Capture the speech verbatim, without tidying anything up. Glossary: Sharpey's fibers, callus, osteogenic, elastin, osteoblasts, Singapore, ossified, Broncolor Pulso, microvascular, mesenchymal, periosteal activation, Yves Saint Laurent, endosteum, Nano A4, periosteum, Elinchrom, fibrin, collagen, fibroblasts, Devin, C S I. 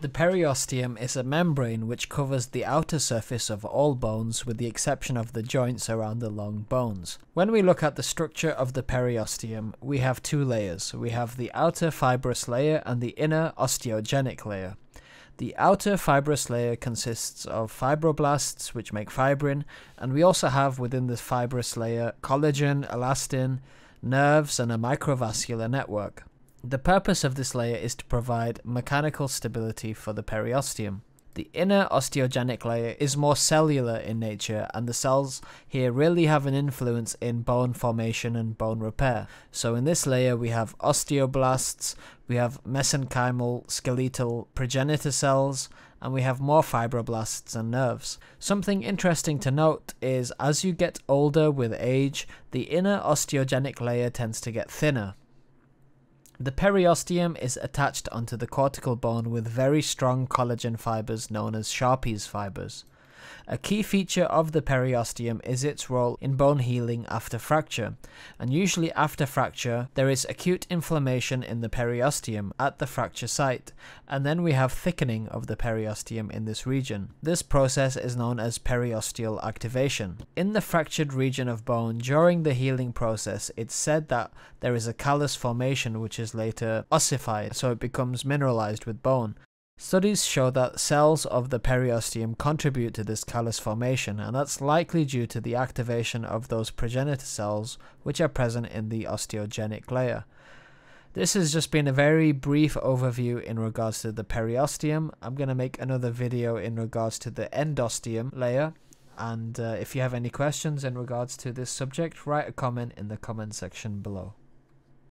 The periosteum is a membrane which covers the outer surface of all bones with the exception of the joints around the long bones. When we look at the structure of the periosteum, we have two layers. We have the outer fibrous layer and the inner osteogenic layer. The outer fibrous layer consists of fibroblasts, which make fibrin, and we also have within this fibrous layer collagen, elastin, nerves, and a microvascular network. The purpose of this layer is to provide mechanical stability for the periosteum. The inner osteogenic layer is more cellular in nature, and the cells here really have an influence in bone formation and bone repair. So in this layer we have osteoblasts, we have mesenchymal, skeletal, progenitor cells, and we have more fibroblasts and nerves. Something interesting to note is as you get older with age, the inner osteogenic layer tends to get thinner. The periosteum is attached onto the cortical bone with very strong collagen fibers known as Sharpey's fibers. A key feature of the periosteum is its role in bone healing after fracture, and usually after fracture there is acute inflammation in the periosteum at the fracture site, and then we have thickening of the periosteum in this region. This process is known as periosteal activation. In the fractured region of bone during the healing process, it's said that there is a callus formation which is later ossified, so it becomes mineralized with bone. Studies show that cells of the periosteum contribute to this callus formation, and that's likely due to the activation of those progenitor cells which are present in the osteogenic layer. This has just been a very brief overview in regards to the periosteum. I'm going to make another video in regards to the endosteum layer, and uh, if you have any questions in regards to this subject, write a comment in the comment section below.